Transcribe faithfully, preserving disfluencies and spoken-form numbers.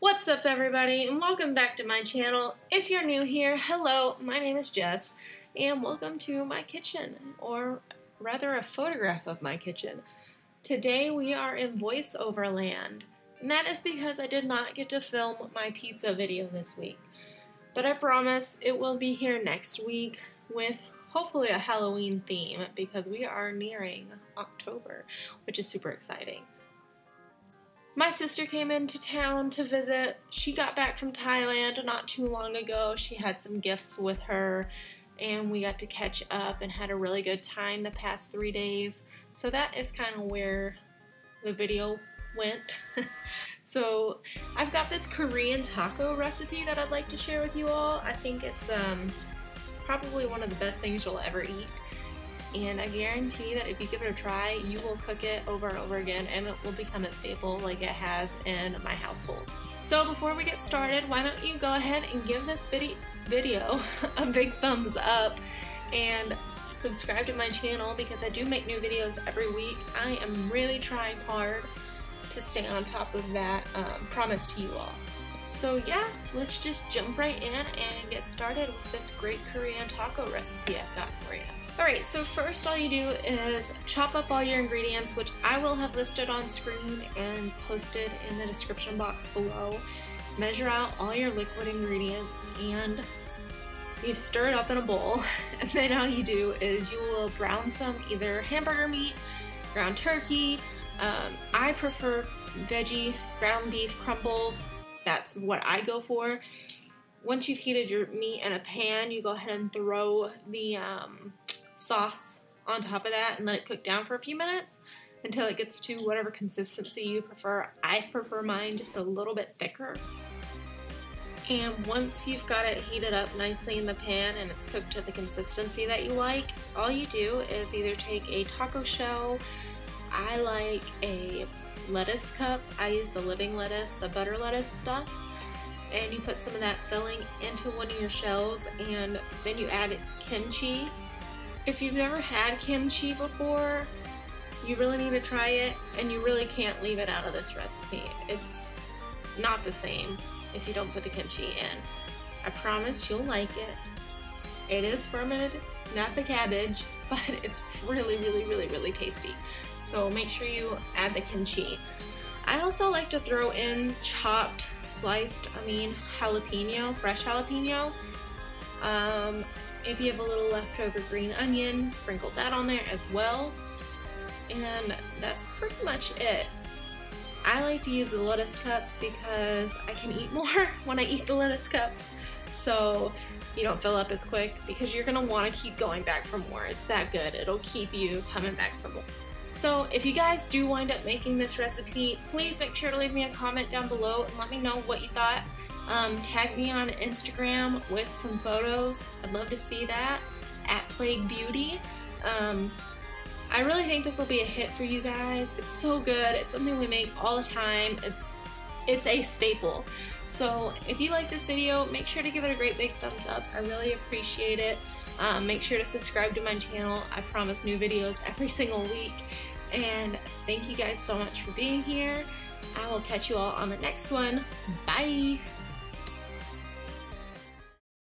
What's up, everybody, and welcome back to my channel. If you're new here, hello, my name is Jess, and welcome to my kitchen, or rather a photograph of my kitchen. Today we are in voiceover land, and that is because I did not get to film my pizza video this week. But I promise it will be here next week with hopefully a Halloween theme, because we are nearing October, which is super exciting. My sister came into town to visit. She got back from Thailand not too long ago. She had some gifts with her, and we got to catch up and had a really good time the past three days. So that is kind of where the video went. So I've got this Korean taco recipe that I'd like to share with you all. I think it's um, probably one of the best things you'll ever eat. And I guarantee that if you give it a try, you will cook it over and over again, and it will become a staple like it has in my household. So before we get started, why don't you go ahead and give this video a big thumbs up and subscribe to my channel, because I do make new videos every week. I am really trying hard to stay on top of that um, promise to you all. So yeah, let's just jump right in and get started with this great Korean taco recipe I've got for you. Alright, so first all you do is chop up all your ingredients, which I will have listed on screen and posted in the description box below. Measure out all your liquid ingredients and you stir it up in a bowl. And then all you do is you will brown some either hamburger meat, ground turkey, um, I prefer veggie ground beef crumbles, that's what I go for. Once you've heated your meat in a pan, you go ahead and throw the um, sauce on top of that and let it cook down for a few minutes until it gets to whatever consistency you prefer. I prefer mine just a little bit thicker. And once you've got it heated up nicely in the pan and it's cooked to the consistency that you like, all you do is either take a taco shell. I like a lettuce cup. I use the living lettuce, the butter lettuce stuff. And you put some of that filling into one of your shells, and then you add kimchi. If you've never had kimchi before, you really need to try it, and you really can't leave it out of this recipe. It's not the same if you don't put the kimchi in. I promise you'll like it. It is fermented napa cabbage, but it's really, really, really, really tasty. So make sure you add the kimchi. I also like to throw in chopped, sliced, I mean, jalapeno, fresh jalapeno. Um, If you have a little leftover green onion, sprinkle that on there as well. And that's pretty much it. I like to use the lettuce cups because I can eat more when I eat the lettuce cups, so you don't fill up as quick, because you're gonna wanna keep going back for more. It's that good, it'll keep you coming back for more. So if you guys do wind up making this recipe, please make sure to leave me a comment down below and let me know what you thought. Um, tag me on Instagram with some photos. I'd love to see that, at plague beauty. Um, I really think this will be a hit for you guys. It's so good. It's something we make all the time. It's, it's a staple. So if you like this video, make sure to give it a great big thumbs up. I really appreciate it. Um, make sure to subscribe to my channel. I promise new videos every single week. And thank you guys so much for being here. I will catch you all on the next one. Bye!